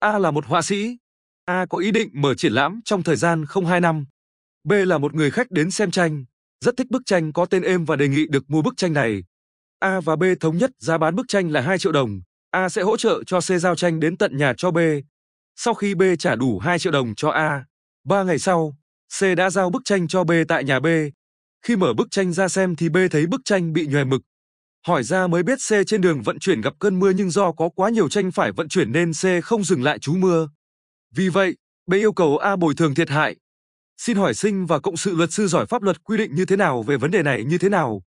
A là một họa sĩ. A có ý định mở triển lãm trong thời gian không 2 năm. B là một người khách đến xem tranh, rất thích bức tranh có tên em và đề nghị được mua bức tranh này. A và B thống nhất giá bán bức tranh là 2 triệu đồng. A sẽ hỗ trợ cho C giao tranh đến tận nhà cho B. Sau khi B trả đủ 2 triệu đồng cho A, 3 ngày sau, C đã giao bức tranh cho B tại nhà B. Khi mở bức tranh ra xem thì B thấy bức tranh bị nhòe mực. Hỏi ra mới biết C trên đường vận chuyển gặp cơn mưa nhưng do có quá nhiều tranh phải vận chuyển nên C không dừng lại trú mưa. Vì vậy, B yêu cầu A bồi thường thiệt hại. Xin hỏi Sinh và cộng sự luật sư giỏi pháp luật quy định như thế nào về vấn đề này như thế nào?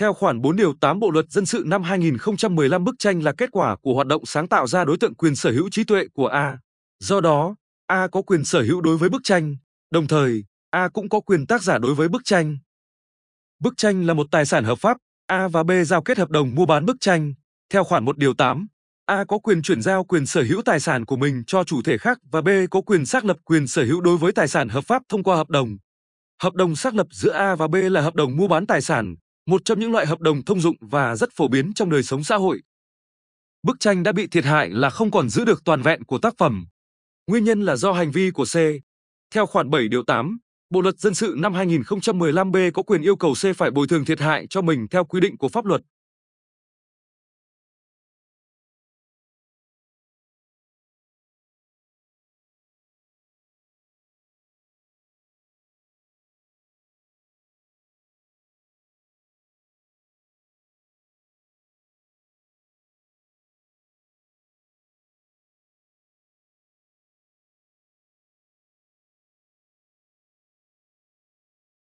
Theo khoản 4 điều 8 Bộ luật dân sự năm 2015, bức tranh là kết quả của hoạt động sáng tạo ra đối tượng quyền sở hữu trí tuệ của A. Do đó, A có quyền sở hữu đối với bức tranh, đồng thời, A cũng có quyền tác giả đối với bức tranh. Bức tranh là một tài sản hợp pháp, A và B giao kết hợp đồng mua bán bức tranh. Theo khoản 1 điều 8, A có quyền chuyển giao quyền sở hữu tài sản của mình cho chủ thể khác và B có quyền xác lập quyền sở hữu đối với tài sản hợp pháp thông qua hợp đồng. Hợp đồng xác lập giữa A và B là hợp đồng mua bán tài sản, một trong những loại hợp đồng thông dụng và rất phổ biến trong đời sống xã hội. Bức tranh đã bị thiệt hại là không còn giữ được toàn vẹn của tác phẩm. Nguyên nhân là do hành vi của C. Theo khoản 7 điều 8, Bộ luật dân sự năm 2015, B có quyền yêu cầu C phải bồi thường thiệt hại cho mình theo quy định của pháp luật.